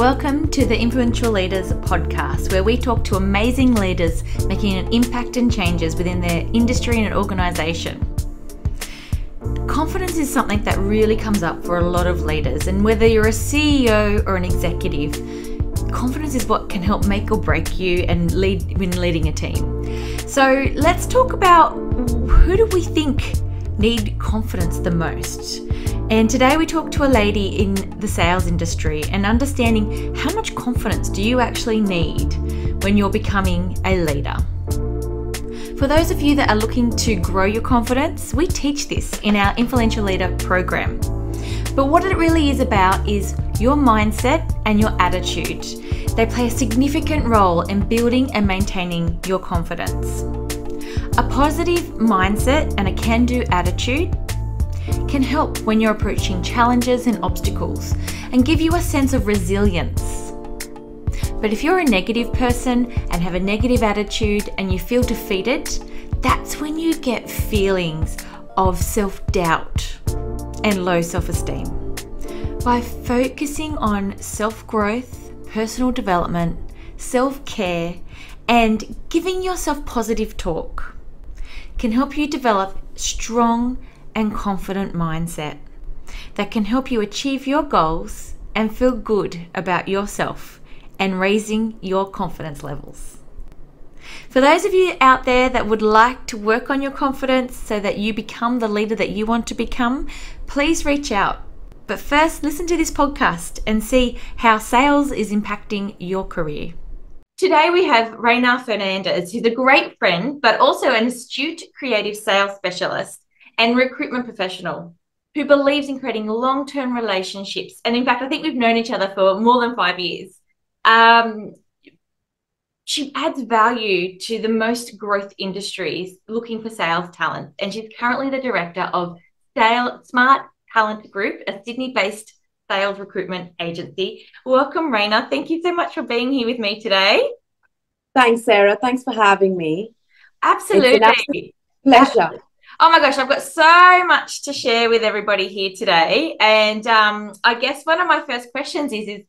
Welcome to the Influential Leaders podcast, where we talk to amazing leaders making an impact and changes within their industry and organisation. Confidence is something that really comes up for a lot of leaders, and whether you're a CEO or an executive, confidence is what can help make or break you and lead when leading a team. So let's talk about who do we think need confidence the most. And today we talk to a lady in the sales industry and understanding how much confidence do you actually need when you're becoming a leader. For those of you that are looking to grow your confidence, we teach this in our Influential Leader program. But what it really is about is your mindset and your attitude. They play a significant role in building and maintaining your confidence. A positive mindset and a can-do attitude can help when you're approaching challenges and obstacles and give you a sense of resilience. But if you're a negative person and have a negative attitude and you feel defeated, that's when you get feelings of self-doubt and low self-esteem. By focusing on self-growth, personal development, self-care, and giving yourself positive talk can help you develop strong and confident mindset that can help you achieve your goals and feel good about yourself and raising your confidence levels. For those of you out there that would like to work on your confidence so that you become the leader that you want to become, please reach out. But first, listen to this podcast and see how sales is impacting your career. Today we have Rehna Fernandes, who's a great friend, but also an astute creative sales specialist and recruitment professional who believes in creating long-term relationships. And in fact, I think we've known each other for more than 5 years. She adds value to the most growth industries looking for sales talent. And she's currently the director of Smart Talent Group, a Sydney-based sales recruitment agency. Welcome, Rehna. Thank you so much for being here with me today. Thanks, Sarah. Thanks for having me. Absolutely. It's an absolute pleasure. Oh my gosh, I've got so much to share with everybody here today. And I guess one of my first questions is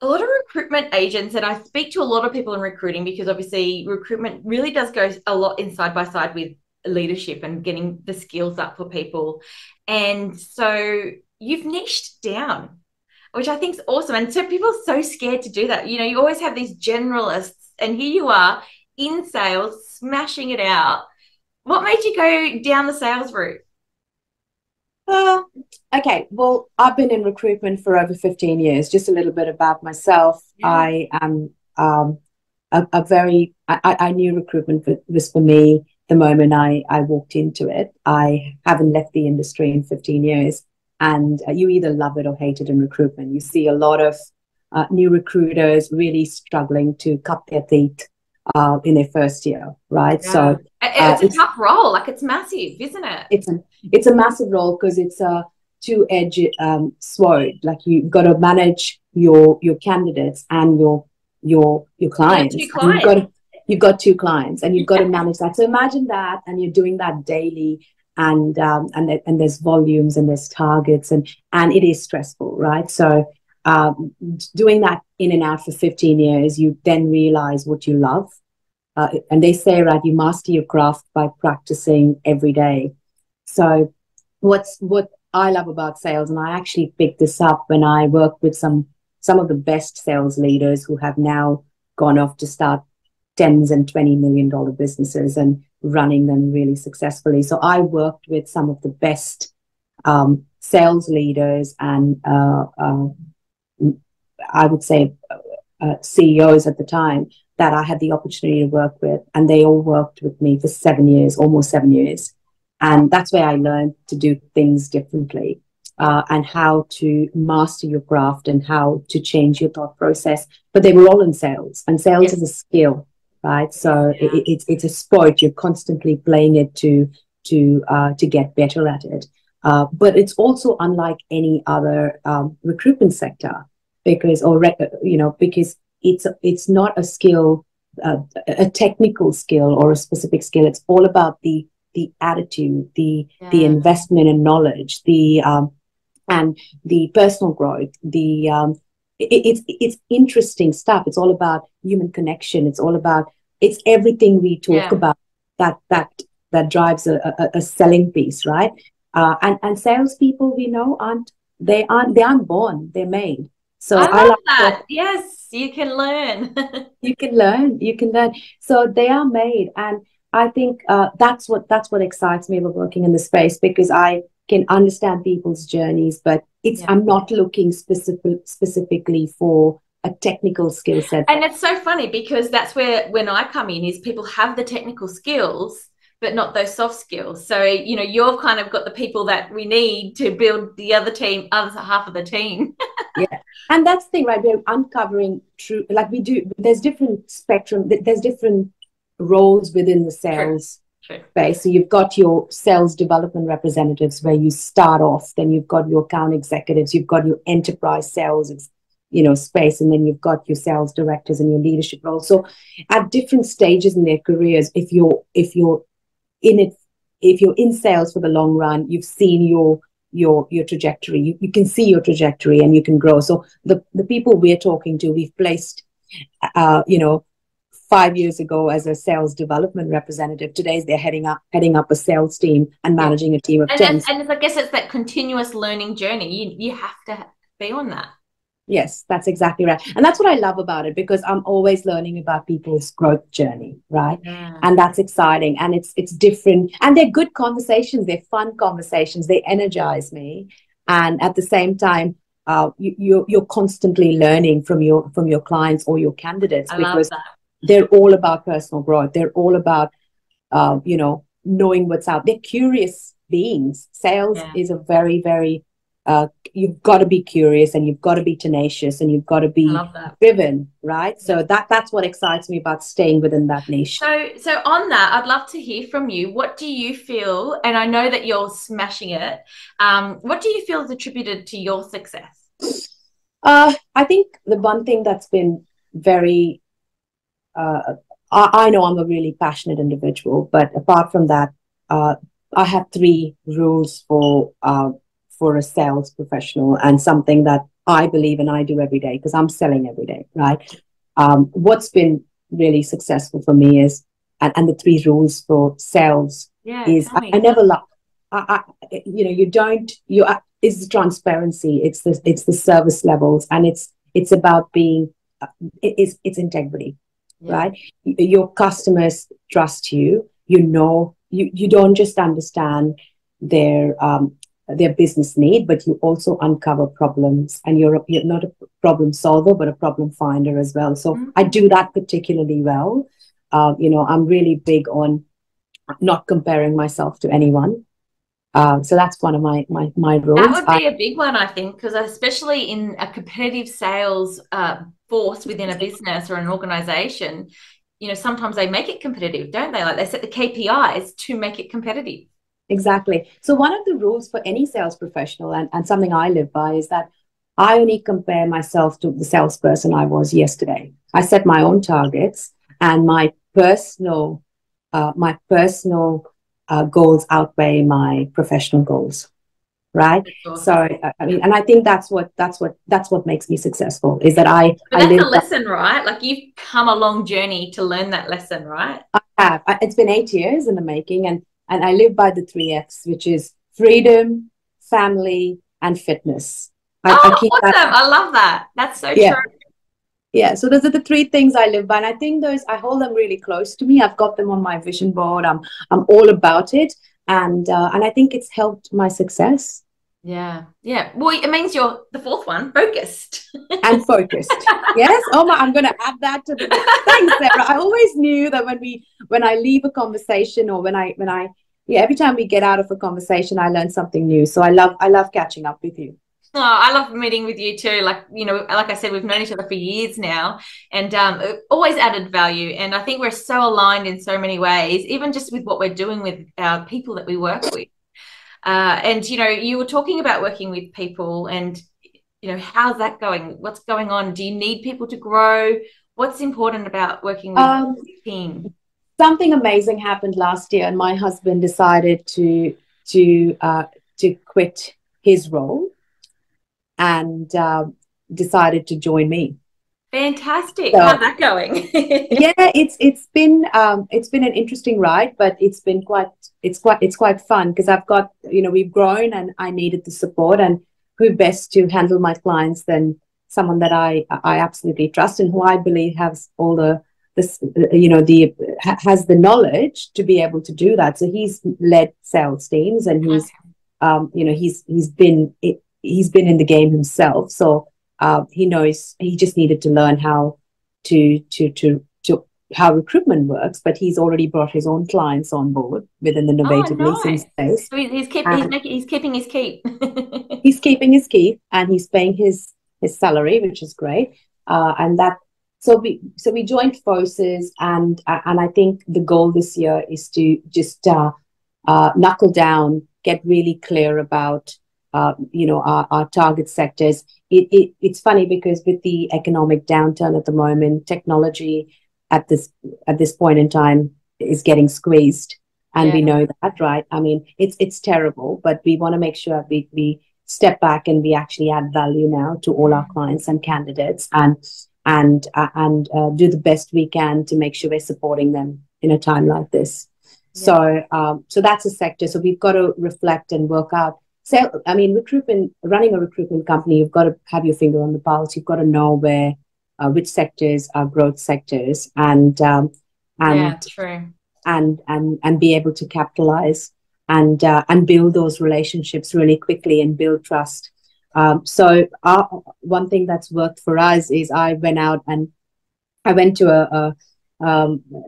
a lot of recruitment agents, and I speak to a lot of people in recruiting because obviously recruitment really does go a lot in side by side with leadership and getting the skills up for people. And so you've niched down, which I think is awesome. And so people are so scared to do that. You know, you always have these generalists, and here you are in sales, smashing it out. What made you go down the sales route? Okay, well, I've been in recruitment for over 15 years. Just a little bit about myself. Yeah. I am I knew recruitment was for me the moment I walked into it. I haven't left the industry in 15 years. And you either love it or hate it in recruitment. You see a lot of new recruiters really struggling to cut their teeth in their first year, right? Yeah. So it's a tough role. Like, it's massive, isn't it? It's a massive role because it's a two-edged sword. Like, you've got to manage your candidates and your clients. Yeah, you've got two clients, and you've got to manage that. So imagine that, and you're doing that daily. And there's volumes and there's targets and it is stressful, right? So doing that in and out for 15 years, you then realize what you love. And they say, right, you master your craft by practicing every day. So what I love about sales, and I actually picked this up when I worked with some of the best sales leaders who have now gone off to start tens and $20 million businesses and running them really successfully. So I worked with some of the best sales leaders and I would say CEOs at the time that I had the opportunity to work with, and they all worked with me for 7 years, almost 7 years. And that's where I learned to do things differently and how to master your craft and how to change your thought process. But they were all in sales, and sales is a skill. Right, so yeah. It's a sport. You're constantly playing it to get better at it. But it's also unlike any other recruitment sector because it's not a skill, a technical skill or a specific skill. It's all about the attitude, the investment in knowledge, and the personal growth, it's interesting stuff. It's all about human connection. It's all about, it's everything we talk about that drives a selling piece, right? And salespeople, we know, aren't born, they're made. So I like that. Yes, you can learn. You can learn. So they are made, and I think that's what excites me about working in the space, because I can understand people's journeys, but it's I'm not looking specifically for a technical skill set. And it's so funny, because that's where when I come in is people have the technical skills, but not those soft skills. So, you know, you've kind of got the people that we need to build the other team, other half of the team. Yeah. And that's the thing, right? We're uncovering true, like we do, there's different spectrum, there's different roles within the sales space. So you've got your sales development representatives where you start off, then you've got your account executives, you've got your enterprise sales, you know, space, and then you've got your sales directors and your leadership roles. So at different stages in their careers, if you're in sales for the long run, you've seen your trajectory, you can see your trajectory and you can grow. So the people we're talking to, we've placed 5 years ago as a sales development representative. Today they're heading up a sales team and managing a team of 10. And I guess it's that continuous learning journey. You have to be on that. Yes, that's exactly right. And that's what I love about it, because I'm always learning about people's growth journey, right? Yeah. And that's exciting, and it's different. And they're good conversations. They're fun conversations. They energize me. And at the same time, you're constantly learning from your clients or your candidates, because they're all about personal growth. They're all about, knowing what's out. They're curious beings. Sales is a very, very... you've got to be curious, and you've got to be tenacious, and you've got to be driven, right? So that's what excites me about staying within that niche. So on that, I'd love to hear from you. What do you feel, and I know that you're smashing it, what do you feel is attributed to your success? I think the one thing that's been very, I know I'm a really passionate individual, but apart from that, I have three rules for a sales professional, and something that I believe and I do every day, because I'm selling every day, right? What's been really successful for me is, and the three rules for sales is, I never lie. It's transparency. It's the service levels, and it's about being, it's integrity, right? Your customers trust you. You know, you don't just understand their business need, but you also uncover problems, and you're not a problem solver, but a problem finder as well. So I do that particularly well. I'm really big on not comparing myself to anyone. So that's one of my rules. That would be a big one, I think, because especially in a competitive sales force within a business or an organization, you know, sometimes they make it competitive, don't they? Like they set the KPIs to make it competitive. Exactly. So one of the rules for any sales professional, and something I live by, is that I only compare myself to the salesperson I was yesterday. I set my own targets, and my personal goals outweigh my professional goals, right? Awesome. So I mean, and I think that's what makes me successful, is that that's a lesson, right? Like you've come a long journey to learn that lesson, right? I have. It's been 8 years in the making, and I live by the 3 F's, which is freedom, family, and fitness. I keep awesome. That. I love that. That's so true. Yeah. So those are the three things I live by. And I think I hold them really close to me. I've got them on my vision board. I'm all about it. And I think it's helped my success. Yeah. Yeah. Well, it means you're the fourth one, focused. And focused. Yes. Oh my, I'm going to add that to the thanks, Sarah. I always knew that when I leave a conversation, or every time we get out of a conversation, I learn something new. So I love catching up with you. Oh, I love meeting with you too. Like, you know, like I said, we've known each other for years now, and always added value. And I think we're so aligned in so many ways, even just with what we're doing with our people that we work with. And, you know, you were talking about working with people, and, you know, how's that going? What's going on? Do you need people to grow? What's important about working with a team? Something amazing happened last year, and my husband decided to quit his role, and decided to join me. Fantastic. So, how's that going? Yeah, it's been an interesting ride, but it's quite fun because I've got, we've grown and I needed the support, and who best to handle my clients than someone that I absolutely trust and who I believe has all the knowledge to be able to do that. So he's led sales teams, and he's he's been in the game himself. So he knows, he just needed to learn how recruitment works, but he's already brought his own clients on board within the Novated leasing space. So he's keeping his keep. He's keeping his keep, and he's paying his salary, which is great. So we joined forces, and I think the goal this year is to just knuckle down, get really clear about our target sectors. It's funny because with the economic downturn at the moment, technology at this point in time is getting squeezed, and we know that, right? I mean, it's terrible, but we want to make sure we step back and we actually add value now to all our clients and candidates, and do the best we can to make sure we're supporting them in a time like this. Yeah. So that's a sector. So we've got to reflect and work out. So, I mean, recruitment, running a recruitment company, you've got to have your finger on the pulse. You've got to know which sectors are growth sectors, and be able to capitalize and build those relationships really quickly and build trust. One thing that's worked for us is I went to a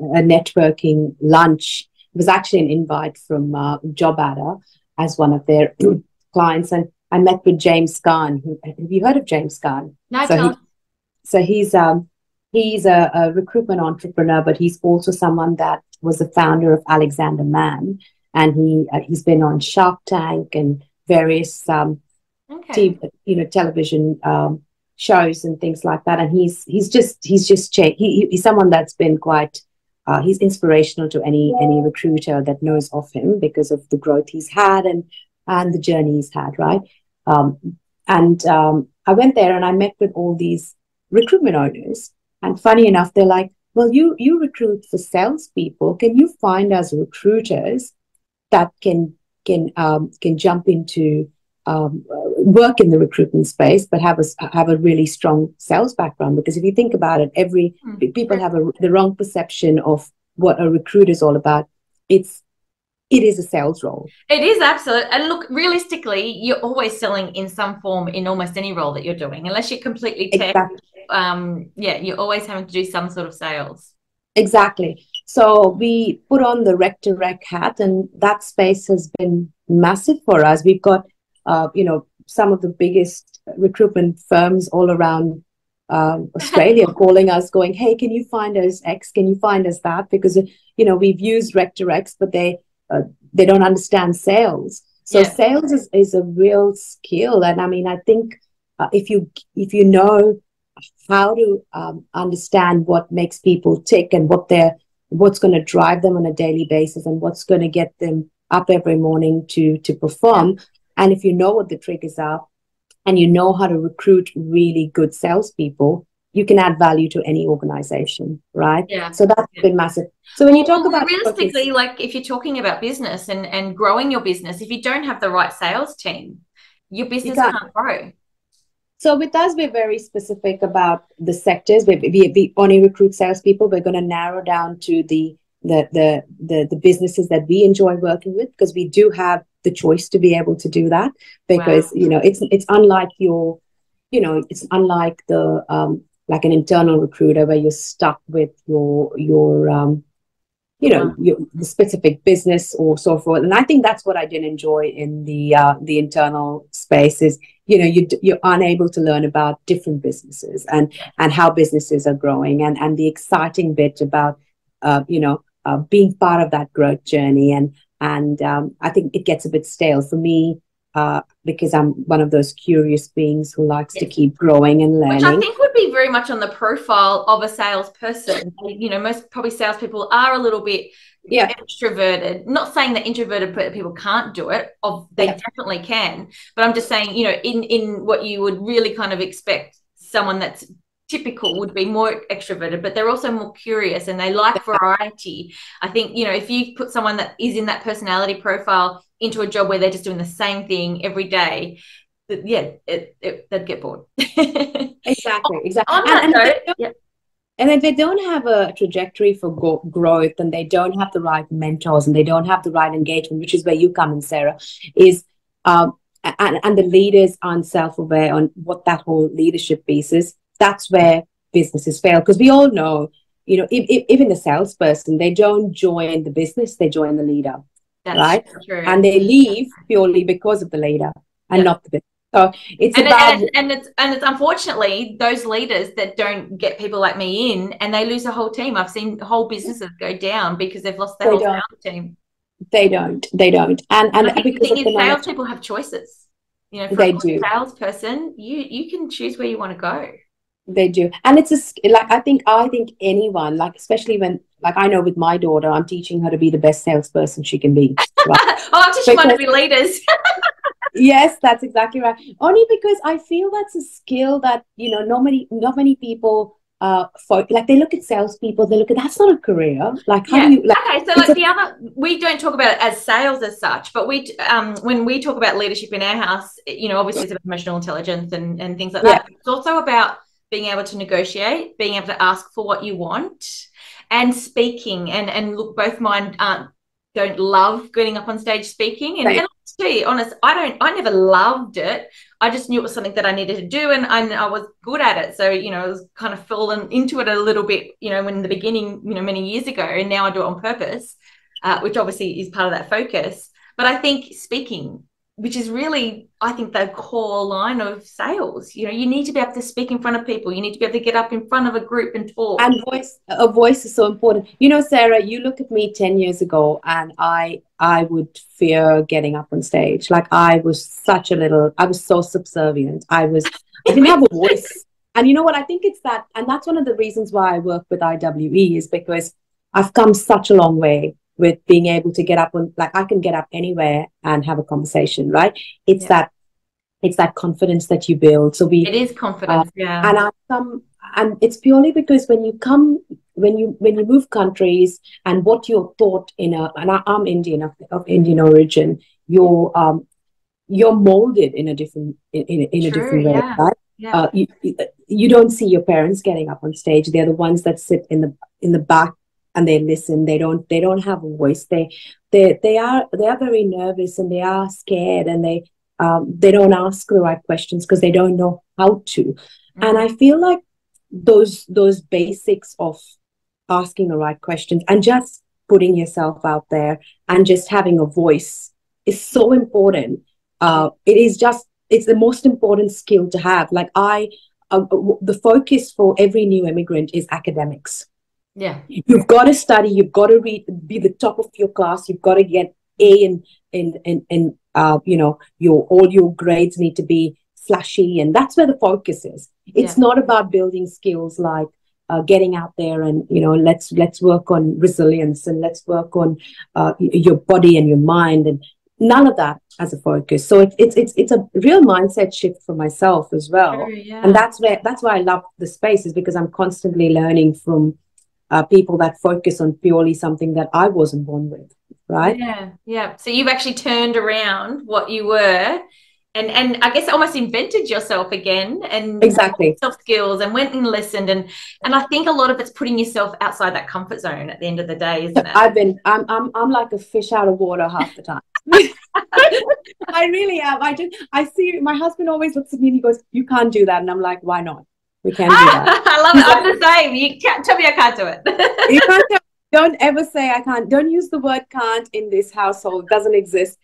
networking lunch. It was actually an invite from Job Adder as one of their clients, and I met with James Gunn. Have you heard of James Gunn? No. So he's a recruitment entrepreneur, but he's also someone that was the founder of Alexander Mann, and he's been on Shark Tank and various television shows and things like that, and he's someone that's been quite he's inspirational to any recruiter that knows of him because of the growth he's had and the journey he's had, right? I went there and I met with all these recruitment owners, and funny enough, they're like, well, you recruit for salespeople. Can you find us recruiters that can jump into work in the recruitment space, but have a really strong sales background? Because if you think about it, people have the wrong perception of what a recruiter is all about. It is a sales role. It is, absolutely. And look, realistically, you're always selling in some form in almost any role that you're doing, unless you're completely tech. Exactly. You're always having to do some sort of sales. Exactly. So we put on the RecurX hat, and that space has been massive for us. We've got some of the biggest recruitment firms all around Australia calling us, going, hey, can you find us X? Can you find us that? Because, we've used RecurX, but they don't understand sales. So sales is a real skill. And I mean, I think if you know how to understand what makes people tick and what's going to drive them on a daily basis and what's going to get them up every morning to perform. And if you know what the triggers are and you know how to recruit really good salespeople, you can add value to any organization, right? Yeah. So that's been massive. So when you talk about realistically, like if you're talking about business and growing your business, if you don't have the right sales team, your business can't grow. So with us, we're very specific about the sectors. We only recruit salespeople. We're going to narrow down to the businesses that we enjoy working with, because we do have the choice to be able to do that, because it's unlike the like an internal recruiter where you're stuck with your specific business or so forth. And I think that's what I didn't enjoy in the internal space is, you're unable to learn about different businesses and how businesses are growing and the exciting bit about being part of that growth journey. And I think it gets a bit stale for me because I'm one of those curious beings who likes to keep growing and learning. Which I think would be very much on the profile of a salesperson. Most probably salespeople are a little bit extroverted. Not saying that introverted people can't do it. They definitely can. But I'm just saying, in what you would really kind of expect someone that's typical would be more extroverted, but they're also more curious and they like variety. I think, you know, if you put someone that is in that personality profile into a job where they're just doing the same thing every day, yeah, they'd get bored. Exactly. And if they don't have a trajectory for growth, and they don't have the right mentors, and they don't have the right engagement, which is where you come in, Sarah, is and the leaders aren't self-aware on what that whole leadership piece is, that's where businesses fail. Because we all know, you know, even the salesperson, they don't join the business, they join the leader. That's right? True. And they leave purely because of the leader and not the business. So it's and it's unfortunately those leaders that don't get people like me in, and they lose a whole team. I've seen whole businesses go down because they've lost their whole team. They don't. And because the thing is, sales people have choices. You know, for a salesperson, you can choose where you want to go. They do, and it's a, like I think anyone, like especially when, like I know with my daughter, I'm teaching her to be the best salesperson she can be. Right? I'm teaching her to be leaders. Yes, that's exactly right. Only because I feel that's a skill that, you know, not many people like they look at salespeople, they look at that's not a career. Like how do you like, okay, so like the other, we don't talk about it as sales as such, but we when we talk about leadership in our house, you know, obviously it's about emotional intelligence and things like that. It's also about being able to negotiate, being able to ask for what you want, and speaking and look, both mine don't love getting up on stage speaking, and to be honest, I never loved it. I just knew it was something that I needed to do, and I was good at it. So, you know, I was kind of fallen into it a little bit, you know, in the beginning, you know, many years ago, and now I do it on purpose, which obviously is part of that focus. But I think speaking, which is really, I think, the core line of sales. You know, you need to be able to speak in front of people. You need to be able to get up in front of a group and talk. And a voice is so important. You know, Sarah, you look at me 10 years ago, and I would fear getting up on stage. Like I was so subservient. I didn't have a voice. And you know what? I think it's that, and that's one of the reasons why I work with IWE, is because I've come such a long way with being able to get up on, like I can get up anywhere and have a conversation, right? It's that confidence that you build. So it is confidence, And I've come, and it's purely because when you move countries and what you're taught in and I'm Indian of Indian origin, you're molded in a different in a different way, right? Yeah. You don't see your parents getting up on stage. They're the ones that sit in the back. And they listen. They don't have a voice. They are very nervous, and they are scared, and they don't ask the right questions because they don't know how to. Mm-hmm. And I feel like those basics of asking the right questions and just putting yourself out there and just having a voice is so important. It's the most important skill to have. Like the focus for every new immigrant is academics. Yeah, you've got to study. You've got to read. Be the top of your class. You've got to get A in you know, all your grades need to be flashy, and that's where the focus is. It's not about building skills like getting out there and, you know, let's work on resilience, and let's work on your body and your mind, and none of that as a focus. So it's a real mindset shift for myself as well, and that's why I love the space, is because I'm constantly learning from people that focus on purely something that I wasn't born with, right? Yeah. So you've actually turned around what you were, and I guess almost invented yourself again, and self skills, and went and listened, and I think a lot of it's putting yourself outside that comfort zone at the end of the day, isn't it? I'm like a fish out of water half the time. I really am. I see my husband always looks at me and he goes, "You can't do that," and I'm like, "Why not? We can do that." I love it. I'm the same. You can't tell me I can't do it. You can't tell, don't ever say I can't. Don't use the word can't in this household. It doesn't exist.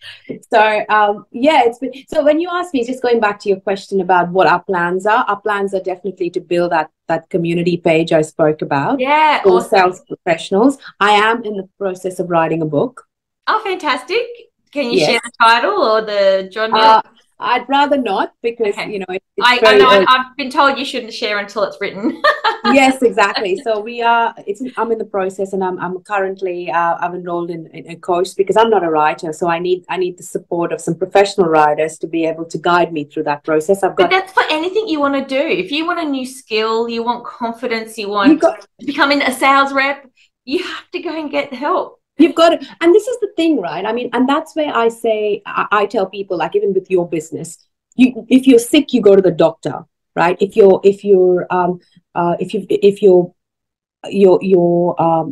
So, so when you ask me, just going back to your question about what our plans are definitely to build that community page I spoke about. Yeah. For sales professionals. I am in the process of writing a book. Oh, fantastic. Can you share the title or the genre? I'd rather not, because, okay, you know, I've been told you shouldn't share until it's written. Yes, exactly. So we are, I'm in the process, and I'm currently, I've enrolled in a coach, because I'm not a writer. So I need the support of some professional writers to be able to guide me through that process. But that's for anything you want to do. If you want a new skill, you want confidence, you want becoming a sales rep, you have to go and get help. You've got to, and this is the thing, right? I mean, and that's where I say, I tell people, like, even with your business, if you're sick, you go to the doctor, right? If your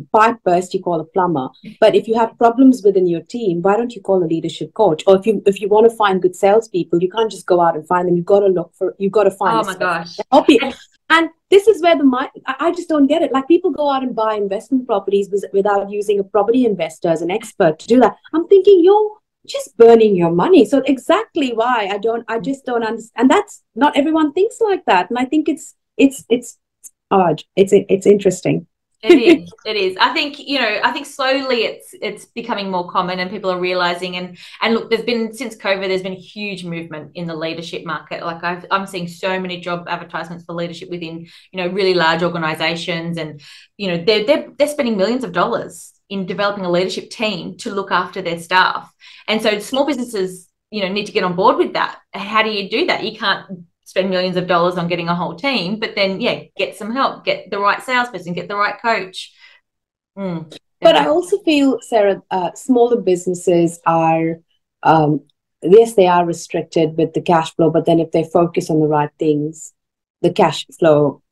pipe burst, you call a plumber. But if you have problems within your team, why don't you call a leadership coach? Or if you want to find good salespeople, you can't just go out and find them. You've got to look for, you've got to find. Oh my gosh! Help you. And this is where I just don't get it. Like, people go out and buy investment properties without using a property investor as an expert to do that. I'm thinking, you're just burning your money. So exactly why I just don't understand. And that's not, everyone thinks like that. And I think it's odd. It's interesting. It is. It is. I think, you know, I think slowly it's becoming more common, and people are realizing, and look, there's been, since COVID, there's been a huge movement in the leadership market. Like, I'm seeing so many job advertisements for leadership within, you know, really large organizations, and, you know, they're spending millions of dollars in developing a leadership team to look after their staff. And so small businesses, you know, need to get on board with that. How do you do that? You can't spend millions of dollars on getting a whole team, but then, yeah, get some help, get the right salesperson, get the right coach. But I also feel, Sarah, smaller businesses are, yes, they are restricted with the cash flow, but then if they focus on the right things, the cash flow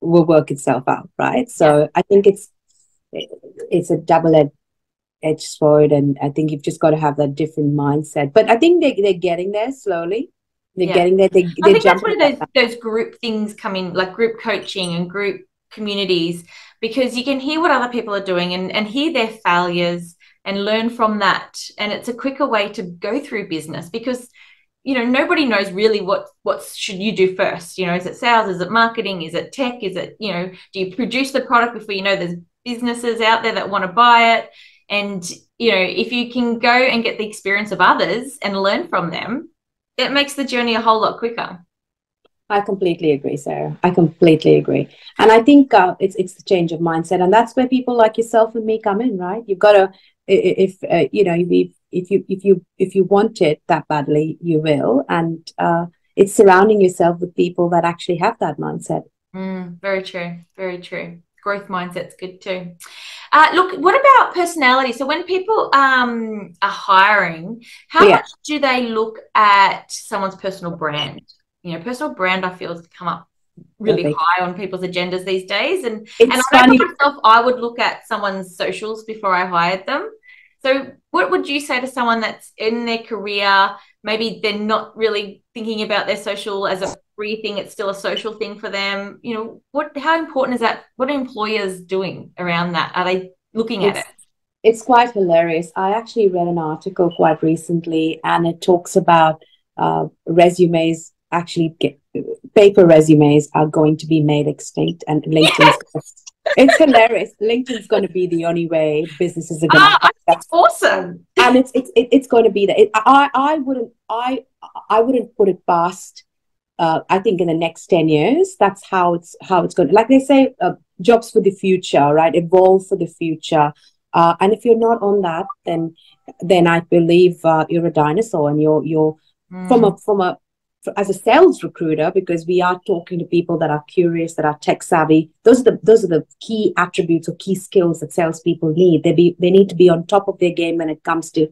will work itself out, right? So yeah. I think it's a double-edged sword, and I think you've just got to have that different mindset. But I think they're getting there slowly. They're getting there. I think that's where those group things come in, like group coaching and group communities, because you can hear what other people are doing and hear their failures and learn from that. And it's a quicker way to go through business, because, you know, nobody knows really what should you do first. You know, is it sales? Is it marketing? Is it tech? Is it, you know, do you produce the product before you know there's businesses out there that want to buy it? And, you know, if you can go and get the experience of others and learn from them, it makes the journey a whole lot quicker. I completely agree, Sarah. I completely agree. And I think it's the change of mindset. And that's where people like yourself and me come in, right? You've got to, if you want it that badly, you will. And it's surrounding yourself with people that actually have that mindset. Very true. Very true. Growth mindset's good too. Look, what about personality? So when people are hiring, how much do they look at someone's personal brand? You know, personal brand, I feel, has come up really high on people's agendas these days. And I know myself, I would look at someone's socials before I hired them. So what would you say to someone that's in their career, maybe they're not really thinking about their social as a free thing, it's still a social thing for them? You know, how important is that? What are employers doing around that? Are they looking at it? It's quite hilarious. I actually read an article quite recently, and it talks about resumes, actually paper resumes are going to be made extinct, and LinkedIn's it's hilarious. LinkedIn's going to be the only way businesses are going to. That's awesome. And it's going to be that. I wouldn't put it past. I think in the next 10 years, that's how it's going. Like they say, jobs for the future, right? Evolve for the future. And if you're not on that, then I believe you're a dinosaur, and you're from a as a sales recruiter, because we are talking to people that are curious, that are tech savvy. Those are the key attributes or key skills that salespeople need. They need to be on top of their game when it comes to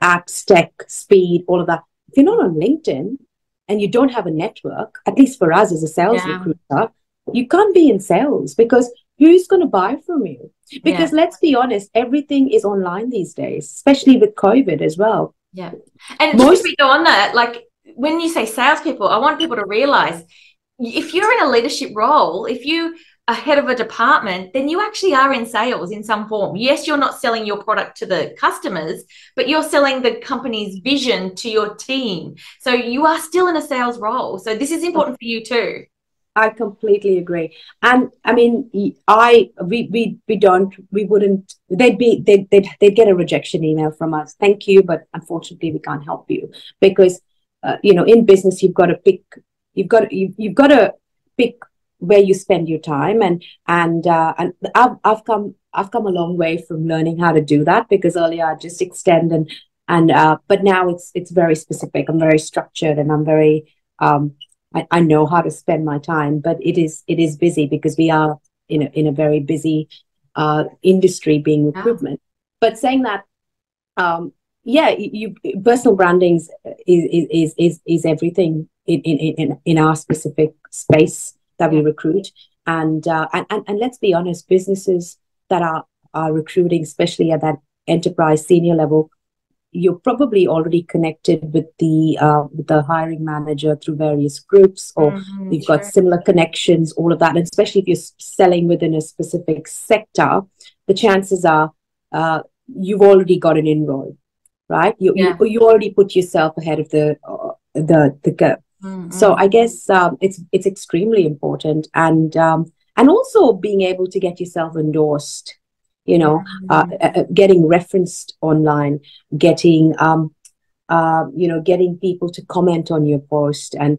apps, tech, speed, all of that. If you're not on LinkedIn and you don't have a network, at least for us as a sales recruiter, you can't be in sales, because who's going to buy from you? Because let's be honest, everything is online these days, especially with COVID as well. Yeah, and just to go on that, like, when you say salespeople, I want people to realize if you're in a leadership role, if you are head of a department, then you actually are in sales in some form. Yes, you're not selling your product to the customers, but you're selling the company's vision to your team. So you are still in a sales role. So this is important for you too. I completely agree. And I mean, they'd get a rejection email from us. Thank you, but unfortunately we can't help you, because in business, you've got to pick where you spend your time, and I've come a long way from learning how to do that, because earlier I just extend but now it's very specific. I'm very structured, and I'm very I know how to spend my time, but it is busy, because we are in a very busy industry, being recruitment. Yeah. But saying that, personal branding is everything in our specific space that we recruit, and let's be honest, businesses that are recruiting, especially at that enterprise senior level, you're probably already connected with the hiring manager through various groups, or you've got similar connections, all of that. And especially if you're selling within a specific sector, the chances are you've already got an inroll, right? You already put yourself ahead of the curve. So I guess it's extremely important, and also being able to get yourself endorsed. Getting referenced online, getting people to comment on your post, and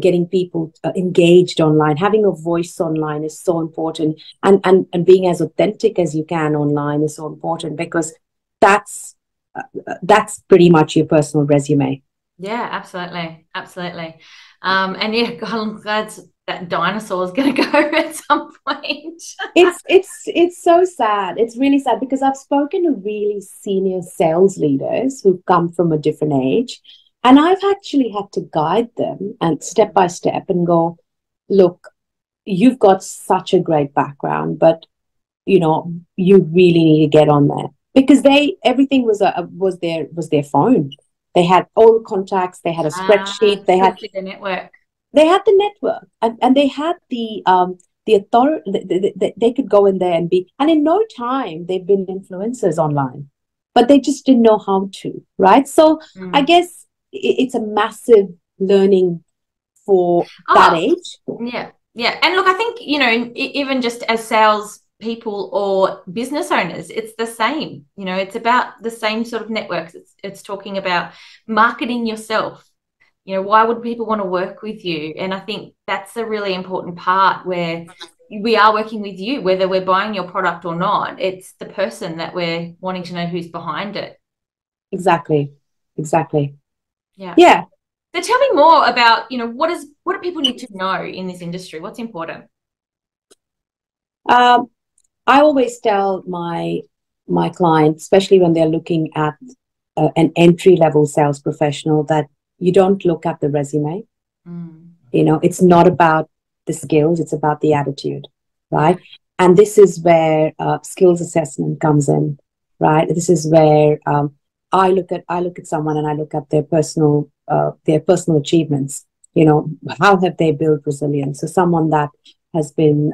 getting people engaged online. Having a voice online is so important, and being as authentic as you can online is so important, because that's pretty much your personal resume. Yeah, absolutely. I'm glad that dinosaur is going to go at some point. it's so sad. It's really sad, because I've spoken to really senior sales leaders who've come from a different age, and I've actually had to guide them and step by step and go, look, you've got such a great background, but you really need to get on there, because everything was their phone. They had all the contacts. They had a spreadsheet. They had the network. They had the network, and they had the authority. They could go in there and be. And in no time, they've been influencers online, but they just didn't know how to, right? So I guess it's a massive learning for that age. Yeah. And look, I think even just as sales people or business owners, it's the same. It's about the same sort of networks. It's talking about marketing yourself. Why would people want to work with you? And I think that's a really important part, where we are working with you, whether we're buying your product or not. It's the person that we're wanting to know who's behind it. Exactly. Yeah. So tell me more about, what do people need to know in this industry? What's important? I always tell my clients, especially when they're looking at an entry-level sales professional, that you don't look at the resume. It's not about the skills, it's about the attitude, right? And this is where skills assessment comes in, right? This is where I look at someone and I look at their personal achievements. How have they built resilience? So someone that has been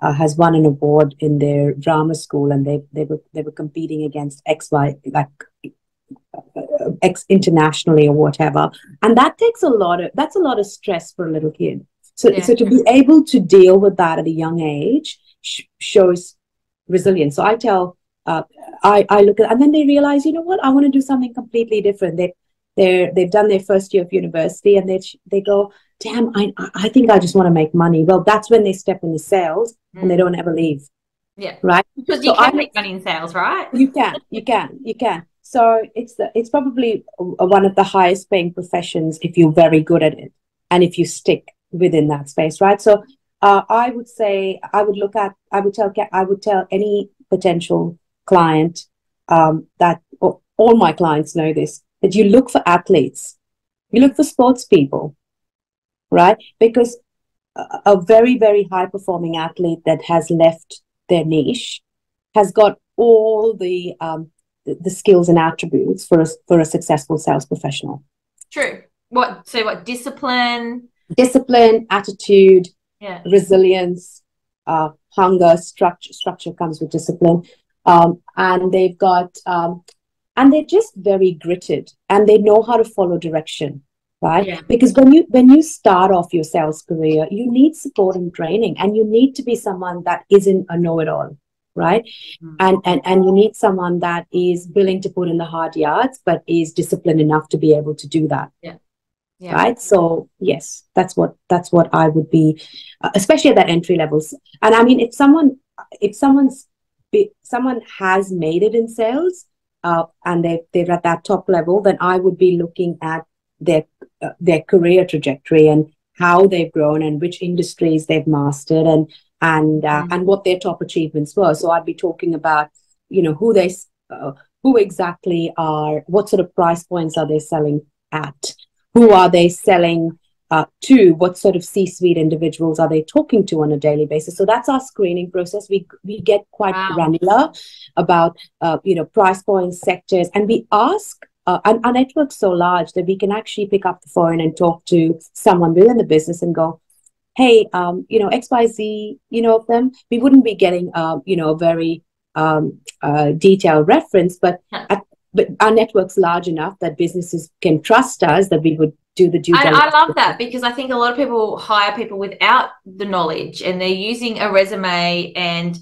has won an award in their drama school, and they were competing against XY, like internationally or whatever, and that's a lot of stress for a little kid, so to be able to deal with that at a young age shows resilience. So I tell I look at, and then they realize, what, I want to do something completely different. They've done their first year of university, and they go, damn, I think I just want to make money. Well, that's when they step into sales, and they don't ever leave. Yeah, right, because you can make money in sales, right? You can. So it's probably one of the highest paying professions if you're very good at it, and if you stick within that space, right? So I would say I would tell any potential client that, or all my clients know this, that you look for athletes, you look for sports people, right? Because a very, very high performing athlete that has left their niche has got all the skills and attributes for a successful sales professional. True. What discipline, attitude, resilience, hunger, structure comes with discipline. And they've got, and they're just very gritted, and they know how to follow direction, right? Yeah. Because when you start off your sales career, you need support and training, and you need to be someone that isn't a know-it-all. right? Mm-hmm. And you need someone that is willing to put in the hard yards, but is disciplined enough to be able to do that. Yeah. Yeah. Right. So yes, that's what I would be, especially at that entry levels. And I mean, if someone has made it in sales, and they're at that top level, then I would be looking at their career trajectory and how they've grown and which industries they've mastered and what their top achievements were. So I'd be talking about, you know, who exactly are, what sort of price points are they selling at? Who are they selling to? What sort of C-suite individuals are they talking to on a daily basis? So that's our screening process. We get quite granular about price points, sectors, and we ask. And our network's so large that we can actually pick up the phone and talk to someone within the business and go, "Hey, X, Y, Z, you know of them." We wouldn't be getting a very detailed reference, but. But our network's large enough that businesses can trust us that we would do the due diligence. I love that, because I think a lot of people hire people without the knowledge, and they're using a resume and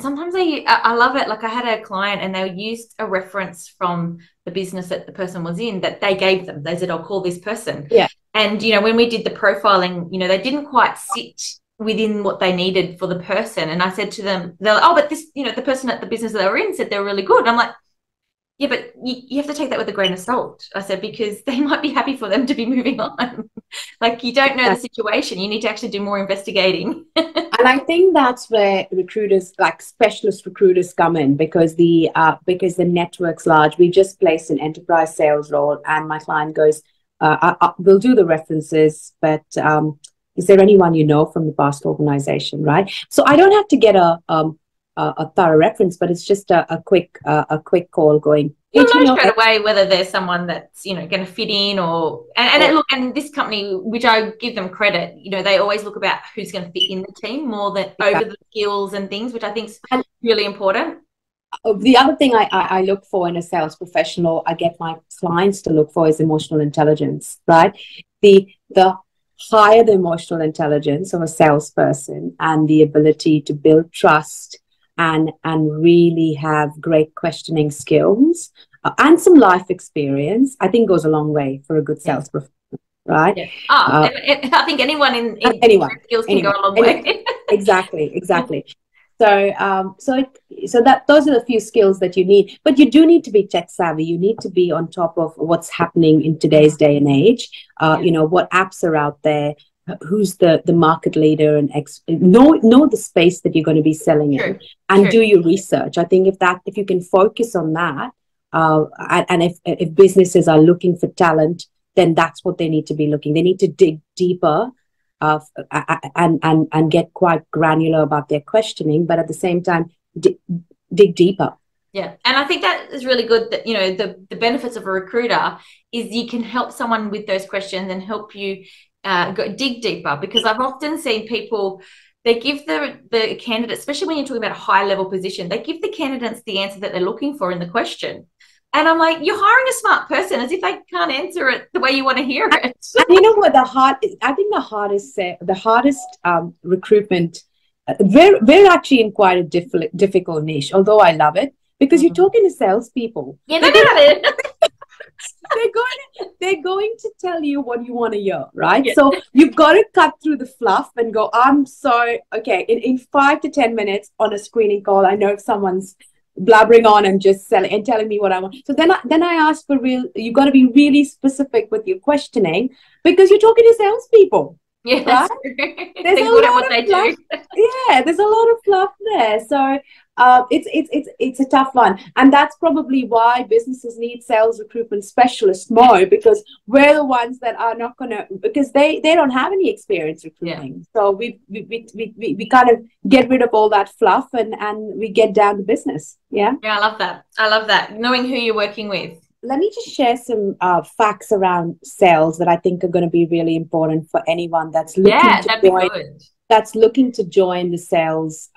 sometimes I love it. Like I had a client and they used a reference from the business that the person was in that they gave them. They said, "I'll call this person." Yeah. And, when we did the profiling, they didn't quite sit within what they needed for the person. And I said to them, they're like, "Oh, but this, the person at the business that they were in said they were really good." And I'm like, "Yeah, but you have to take that with a grain of salt," I said, "because they might be happy for them to be moving on." Like, you don't know the situation. You need to actually do more investigating. And I think that's where recruiters, like specialist recruiters, come in, because the network's large. We just placed an enterprise sales role, and my client goes, "We'll do the references, but is there anyone from the past organization?" Right. So I don't have to get a thorough reference, but it's just a quick call going. You'll know straight away whether there's someone that's going to fit in and this company, which I give them credit, they always look about who's going to fit in the team more than over the skills and things, which I think is really important. The other thing I look for in a sales professional, I get my clients to look for, is emotional intelligence. Right, the higher the emotional intelligence of a salesperson and the ability to build trust. And really have great questioning skills and some life experience, I think goes a long way for a good sales professional, right? Yeah. I think anyone in skills can go a long way. Exactly. So that those are the few skills that you need, but you do need to be tech savvy. You need to be on top of what's happening in today's day and age. What apps are out there. Who's the market leader, and know the space that you're going to be selling in, and do your research. I think if you can focus on that, and if businesses are looking for talent, then that's what they need to be looking. They need to dig deeper, and get quite granular about their questioning, but at the same time, dig deeper. Yeah, and I think that is really good. That the benefits of a recruiter is you can help someone with those questions and help you. Dig deeper, because I've often seen people, they give the candidate, especially when you're talking about a high level position, they give the candidates the answer that they're looking for in the question, and I'm like, you're hiring a smart person, as if they can't answer it the way you want to hear it. And you know what, I think the hardest recruitment, we're actually in quite a difficult niche, although I love it, because you're talking to salespeople. Yeah, they got it. They're going to tell you what you want to hear, right? Yeah. So you've got to cut through the fluff and go, "I'm sorry, okay, in 5 to 10 minutes on a screening call, I know if someone's blabbering on and just selling and telling me what I want." So then I ask for real. You've got to be really specific with your questioning, because you're talking to salespeople. Yeah, right? There's a lot of fluff there. So it's a tough one, and that's probably why businesses need sales recruitment specialists more, because we're the ones that are not gonna, because they don't have any experience recruiting. Yeah. So we kind of get rid of all that fluff and we get down to business. Yeah, I love that, knowing who you're working with. Let me just share some facts around sales that I think are going to be really important for anyone that's looking to join the sales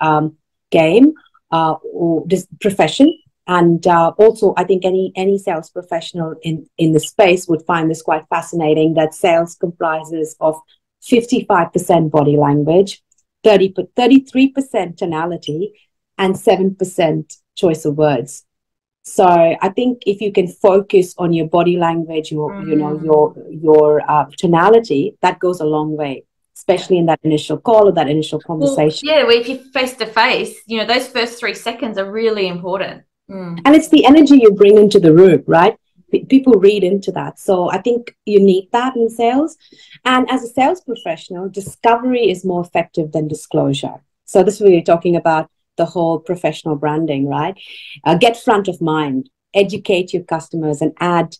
game or this profession. And also, I think any sales professional in the space would find this quite fascinating, that sales comprises of 55% body language, 33% tonality, and 7% choice of words. So I think if you can focus on your body language, your tonality, that goes a long way, especially in that initial call or that initial conversation. Well, yeah, well, if you're face-to-face, you know, those first 3 seconds are really important. Mm. And it's the energy you bring into the room, right? People read into that. So I think you need that in sales. And as a sales professional, discovery is more effective than disclosure. So this is what you're talking about, the whole professional branding, right? Get front of mind, educate your customers, and add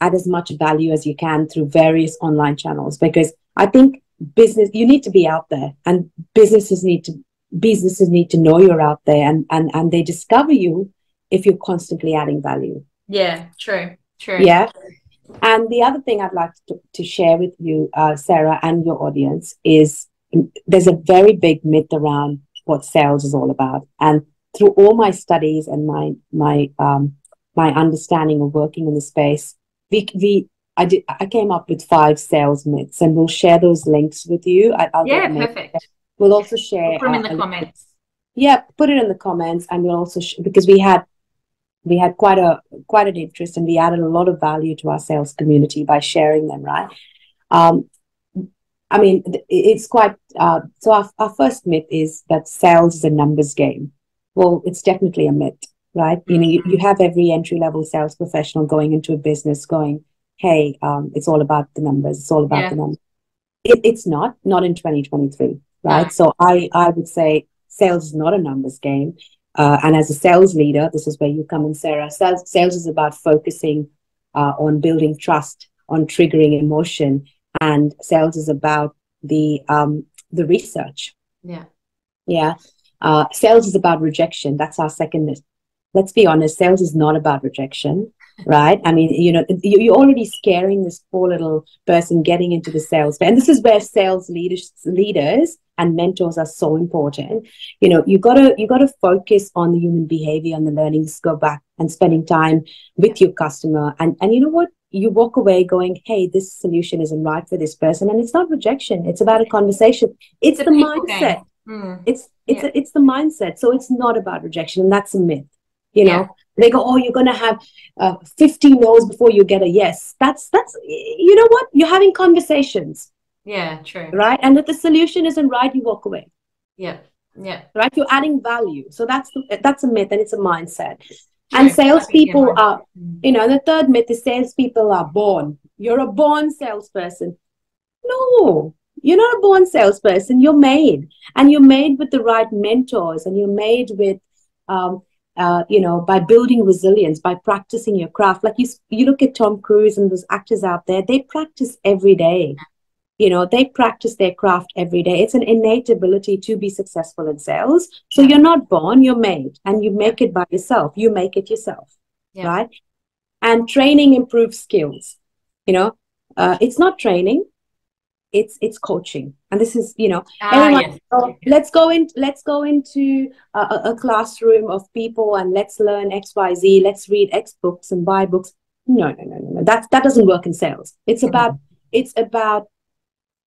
as much value as you can through various online channels, because I think business, you need to be out there, and businesses need to know you're out there, and they discover you if you're constantly adding value. Yeah, true. Yeah. And the other thing I'd like to share with you, Sarah, and your audience is there's a very big myth around what sales is all about. And through all my studies and my understanding of working in the space, I came up with 5 sales myths, and we'll share those links with you. I'll yeah, perfect. We'll also share. We'll put them in the comments. Yeah, put it in the comments, and we'll also because we had quite an interest, and we added a lot of value to our sales community by sharing them. Right. I mean, it's quite. So our first myth is that sales is a numbers game. Well, it's definitely a myth, right? Mm-hmm. You know, you have every entry level sales professional going into a business going, "Hey, it's all about the numbers. It's all about the numbers." It's not in 2023, right? Yeah. So I would say sales is not a numbers game. And as a sales leader, this is where you come in, Sarah. Sales is about focusing on building trust, on triggering emotion, and sales is about the research. Yeah. Sales is about rejection. That's our second myth. Let's be honest. Sales is not about rejection, right? I mean, you know, you're already scaring this poor little person getting into the sales. And this is where sales leaders and mentors are so important. You know, you gotta focus on the human behavior and the learnings, go back and spending time with your customer. And you know what? You walk away going, "Hey, this solution isn't right for this person." And it's not rejection. It's about a conversation. It's the mindset. Mm. It's the mindset. So it's not about rejection. And that's a myth. You know, they go, "Oh, you're going to have 50 no's before you get a yes." That's, you know what? You're having conversations. Yeah, true. Right? And if the solution isn't right, you walk away. Yeah. Right? You're adding value. So that's a myth, and it's a mindset. True. And salespeople are, you know, the third myth is salespeople are born. You're a born salesperson. No, you're not a born salesperson. You're made. And you're made with the right mentors, and you're made with, you know, by building resilience, by practicing your craft. Like you look at Tom Cruise and those actors out there, they practice every day. You know, they practice their craft every day. It's an innate ability to be successful in sales. So you're not born, you're made, and you make it by yourself. You make it yourself, right? And training improves skills. You know, it's not training. It's coaching, and this is, you know, let's go into a classroom of people and let's learn XYZ, let's read X books and buy books. No. That doesn't work in sales. It's about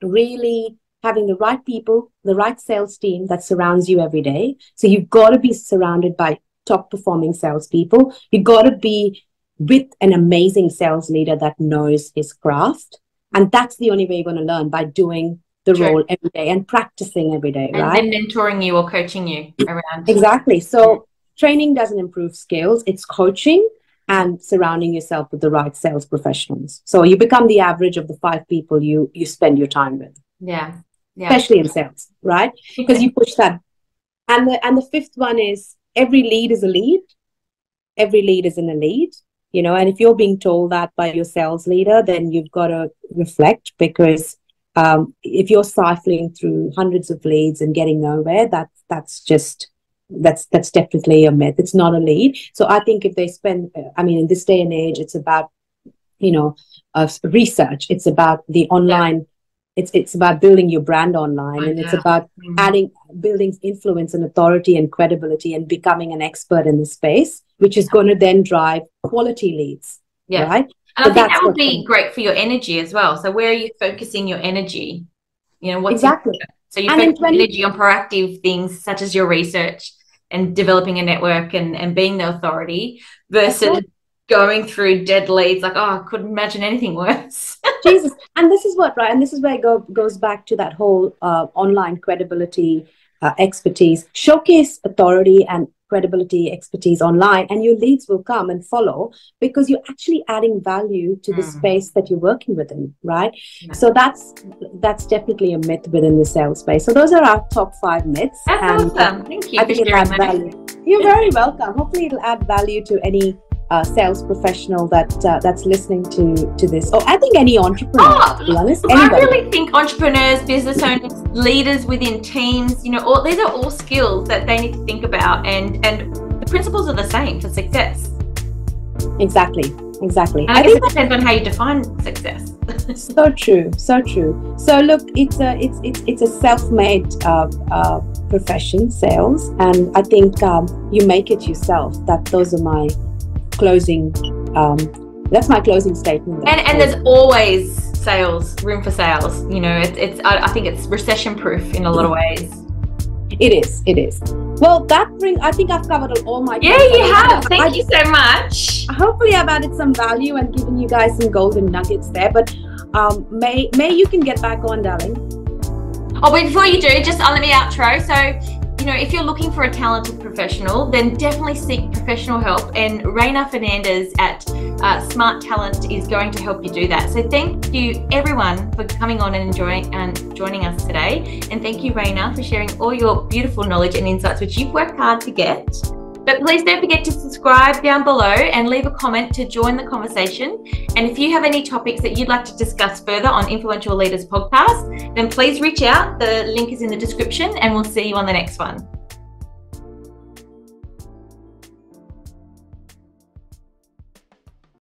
really having the right people, the right sales team that surrounds you every day. So you've got to be surrounded by top performing salespeople. You've got to be with an amazing sales leader that knows his craft. And that's the only way you're going to learn, by doing the role every day and practicing every day, right? And mentoring you or coaching you around. Exactly. So training doesn't improve skills. It's coaching and surrounding yourself with the right sales professionals. So you become the average of the 5 people you spend your time with. Yeah. Especially in sales, right? Because you push that. And the fifth one is every lead is a lead. Every lead is an elite. You know, and if you're being told that by your sales leader, then you've got to reflect, because if you're sifling through hundreds of leads and getting nowhere, that's definitely a myth. It's not a lead. So I think if they spend, I mean, in this day and age, it's about, you know, research. It's about the online. It's about building your brand online, and it's about building influence and authority and credibility and becoming an expert in the space, which is going to then drive quality leads. Yeah. Right. And so I think that would be great for your energy as well. So where are you focusing your energy? You know, what's exactly. So you focus your energy on proactive things such as your research, and developing a network and being the authority versus going through dead leads like, oh, I couldn't imagine anything worse. Jesus. And this is what, right, and this is where it goes back to that whole online credibility, expertise. Showcase authority and credibility, expertise online, and your leads will come and follow because you're actually adding value to the space that you're working within, right? So that's definitely a myth within the sales space. So those are our top 5 myths. That's awesome. Thank you. I think it adds value. You're very welcome. Hopefully it'll add value to any sales professional that's listening to this. Oh, I think any entrepreneur, to be honest. Anybody. I really think entrepreneurs, business owners, leaders within teams, you know, all, these are all skills that they need to think about, and the principles are the same for success. Exactly, exactly. And I think it depends on how you define success. So true, so true. So look, it's a self-made profession, sales, and I think you make it yourself. Those are my closing that's my closing statement, and there's always room for sales, you know. I think it's recession proof in a lot of ways. It is. Well, that brings, I think I've covered all my points. You have. Thank you so much. Hopefully I've added some value and given you guys some golden nuggets there, but May, you can get back on, darling. Oh, but before you do, just let me outro. So you know, if you're looking for a talented professional, then definitely seek professional help, and Rehna Fernandes at Smart Talent is going to help you do that. So thank you everyone for coming on and joining us today, and thank you, Rehna, for sharing all your beautiful knowledge and insights which you've worked hard to get. But please don't forget to subscribe down below and leave a comment to join the conversation. And if you have any topics that you'd like to discuss further on Influential Leaders Podcast, then please reach out. The link is in the description, and we'll see you on the next one.